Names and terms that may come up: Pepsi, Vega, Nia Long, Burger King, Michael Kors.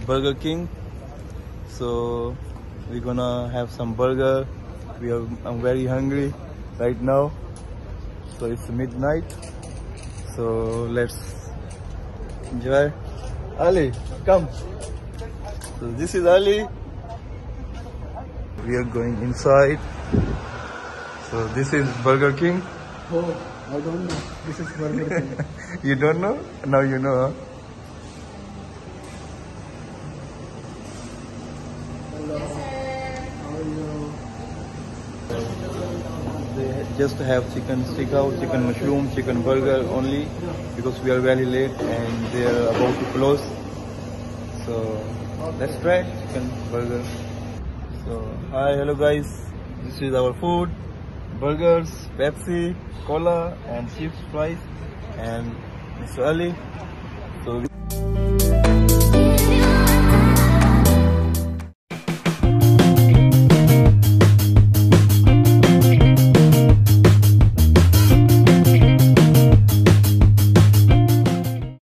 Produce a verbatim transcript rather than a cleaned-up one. at Burger King. So we're gonna have some burger. We are I'm very hungry right now. So it's midnight. So let's enjoy. Ali, come. So this is Ali. We are going inside. So this is Burger King. Oh, I don't know. This is Burger King. You don't know? Now you know, huh? Hello. How are you? They just have chicken stick out, chicken mushroom, chicken burger only, because we are very late and they are about to close. So let's try chicken burger. So hi, hello guys. This is our food. Burgers, Pepsi, cola and chips, fries, and Mister Ali. So